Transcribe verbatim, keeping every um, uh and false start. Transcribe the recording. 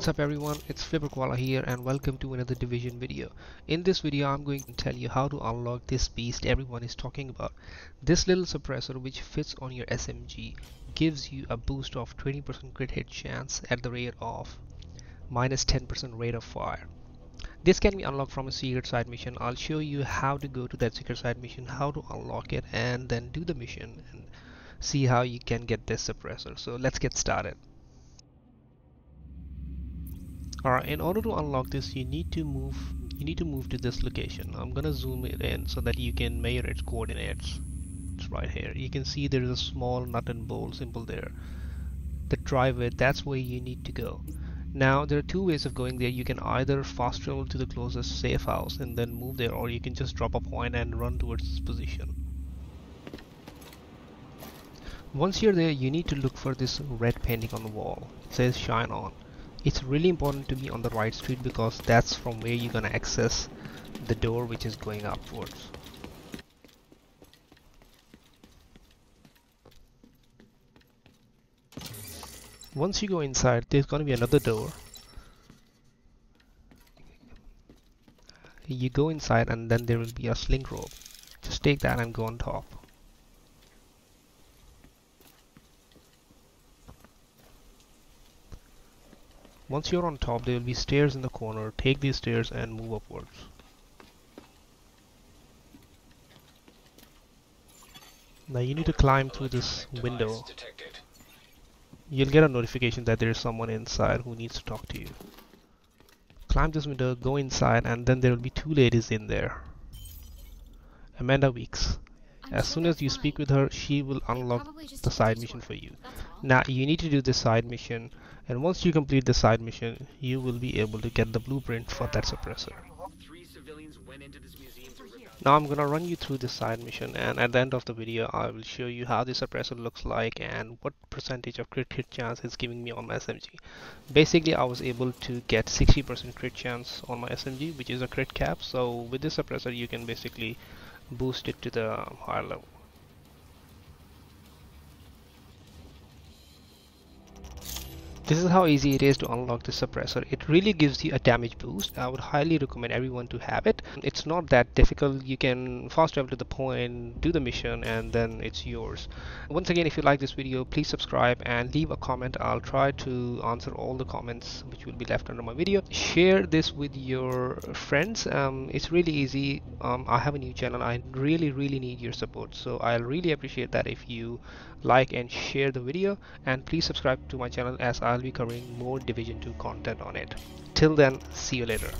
What's up everyone, it's Flipper Koala here and welcome to another Division video. In this video I'm going to tell you how to unlock this beast everyone is talking about. This little suppressor which fits on your S M G gives you a boost of twenty percent crit hit chance at the rate of minus ten percent rate of fire. This can be unlocked from a secret side mission. I'll show you how to go to that secret side mission, how to unlock it and then do the mission and see how you can get this suppressor. So let's get started. Alright, in order to unlock this you need to move you need to move to this location. I'm gonna zoom it in so that you can measure its coordinates. It's right here. You can see there's a small nut and bolt symbol there. The driveway, that's where you need to go. Now there are two ways of going there. You can either fast travel to the closest safe house and then move there, or you can just drop a point and run towards this position. Once you're there you need to look for this red painting on the wall. It says shine on. It's really important to be on the right street because that's from where you're gonna access the door which is going upwards. Once you go inside, there's gonna be another door. You go inside and then there will be a sling rope. Just take that and go on top. Once you're on top, there will be stairs in the corner. Take these stairs and move upwards. Now you need to climb through this window. You'll get a notification that there is someone inside who needs to talk to you. Climb this window, go inside, and then there will be two ladies in there. Amanda Weeks. As soon as you speak with her, she will unlock the side mission for you. Now you need to do this side mission, and once you complete the side mission you will be able to get the blueprint for that suppressor. Now I'm gonna run you through this side mission, and at the end of the video I will show you how this suppressor looks like and what percentage of crit hit chance it's giving me on my S M G. Basically I was able to get sixty percent crit chance on my S M G, which is a crit cap, so with this suppressor you can basically boost it to the higher level. This is how easy it is to unlock the suppressor. It really gives you a damage boost. I would highly recommend everyone to have it. It's not that difficult. You can fast travel to the point, do the mission, and then it's yours. Once again, if you like this video, please subscribe and leave a comment. I'll try to answer all the comments which will be left under my video. Share this with your friends. Um, it's really easy. Um, I have a new channel. I really, really need your support. So I'll really appreciate that if you like and share the video. And please subscribe to my channel as I'll be covering more Division two content on it. Till then, see you later.